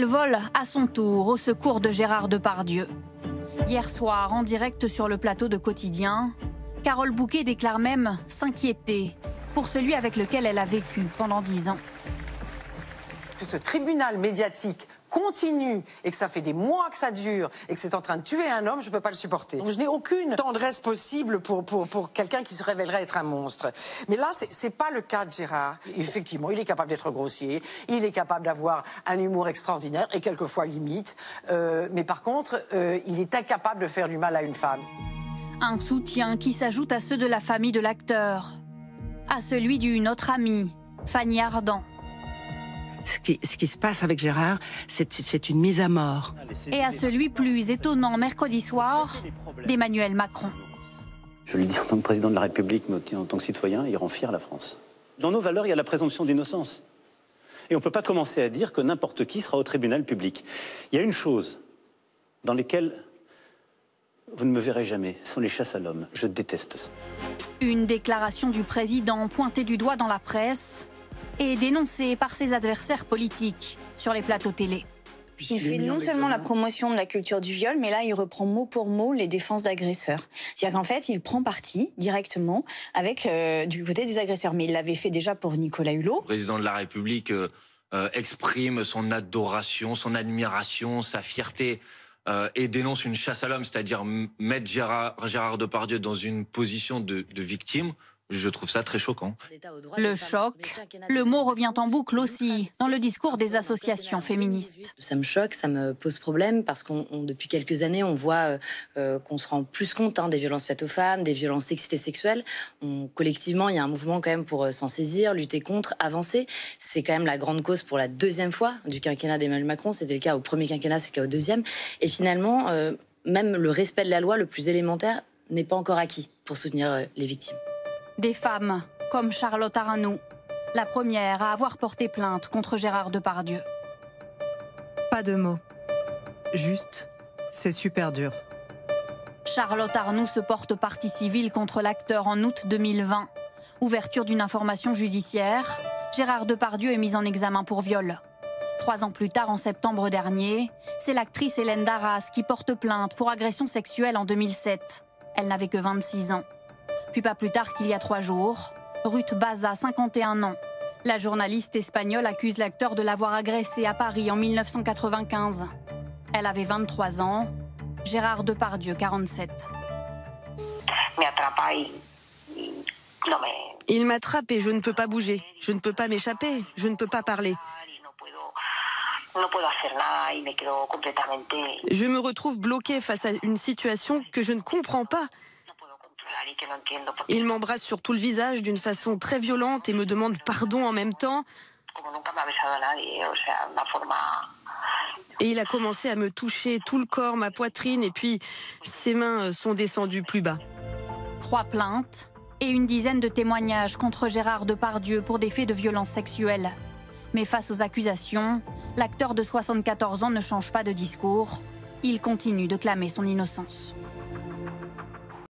Elle vole à son tour au secours de Gérard Depardieu. Hier soir, en direct sur le plateau de Quotidien, Carole Bouquet déclare même s'inquiéter pour celui avec lequel elle a vécu pendant 10 ans. Ce tribunal médiatique continue et que ça fait des mois que ça dure et que c'est en train de tuer un homme, je ne peux pas le supporter. Donc je n'ai aucune tendresse possible pour quelqu'un qui se révélerait être un monstre. Mais là, ce n'est pas le cas de Gérard. Effectivement, il est capable d'être grossier, il est capable d'avoir un humour extraordinaire et quelquefois limite. Mais par contre, il est incapable de faire du mal à une femme. Un soutien qui s'ajoute à ceux de la famille de l'acteur, à celui d'une autre amie, Fanny Ardent. Ce qui se passe avec Gérard, c'est une mise à mort. Et à celui plus étonnant, mercredi soir, d'Emmanuel Macron. Je le dis en tant que président de la République, mais en tant que citoyen, il rend fier la France. Dans nos valeurs, il y a la présomption d'innocence. Et on ne peut pas commencer à dire que n'importe qui sera au tribunal public. Il y a une chose dans laquelle vous ne me verrez jamais, ce sont les chasses à l'homme. Je déteste ça. Une déclaration du président pointée du doigt dans la presse et dénoncé par ses adversaires politiques sur les plateaux télé. Il fait non seulement la promotion de la culture du viol, mais là, il reprend mot pour mot les défenses d'agresseurs. C'est-à-dire qu'en fait, il prend parti directement avec du côté des agresseurs. Mais il l'avait fait déjà pour Nicolas Hulot. Le président de la République exprime son adoration, son admiration, sa fierté et dénonce une chasse à l'homme, c'est-à-dire mettre Gérard Depardieu dans une position de victime. Je trouve ça très choquant. Le choc, le mot revient en boucle aussi dans le discours des associations féministes. Ça me choque, ça me pose problème parce qu'on, depuis quelques années, on voit qu'on se rend plus compte des violences faites aux femmes, des violences sexistes et sexuelles. Collectivement, il y a un mouvement quand même pour s'en saisir, lutter contre, avancer. C'est quand même la grande cause pour la deuxième fois du quinquennat d'Emmanuel Macron. C'était le cas au premier quinquennat, c'est le cas au deuxième. Et finalement, même le respect de la loi le plus élémentaire n'est pas encore acquis pour soutenir les victimes. Des femmes comme Charlotte Arnoux, la première à avoir porté plainte contre Gérard Depardieu. Pas de mots. Juste, c'est super dur. Charlotte Arnoux se porte partie civile contre l'acteur en août 2020. Ouverture d'une information judiciaire, Gérard Depardieu est mis en examen pour viol. 3 ans plus tard, en septembre dernier, c'est l'actrice Hélène Daras qui porte plainte pour agression sexuelle en 2007. Elle n'avait que 26 ans. Puis pas plus tard qu'il y a 3 jours, Ruth Baza, 51 ans. La journaliste espagnole accuse l'acteur de l'avoir agressée à Paris en 1995. Elle avait 23 ans, Gérard Depardieu, 47. Il m'attrape et je ne peux pas bouger, je ne peux pas m'échapper, je ne peux pas parler. Je me retrouve bloquée face à une situation que je ne comprends pas. Il m'embrasse sur tout le visage d'une façon très violente et me demande pardon en même temps. Et il a commencé à me toucher tout le corps, ma poitrine, et puis ses mains sont descendues plus bas. 3 plaintes et une dizaine de témoignages contre Gérard Depardieu pour des faits de violence sexuelle. Mais face aux accusations, l'acteur de 74 ans ne change pas de discours. Il continue de clamer son innocence.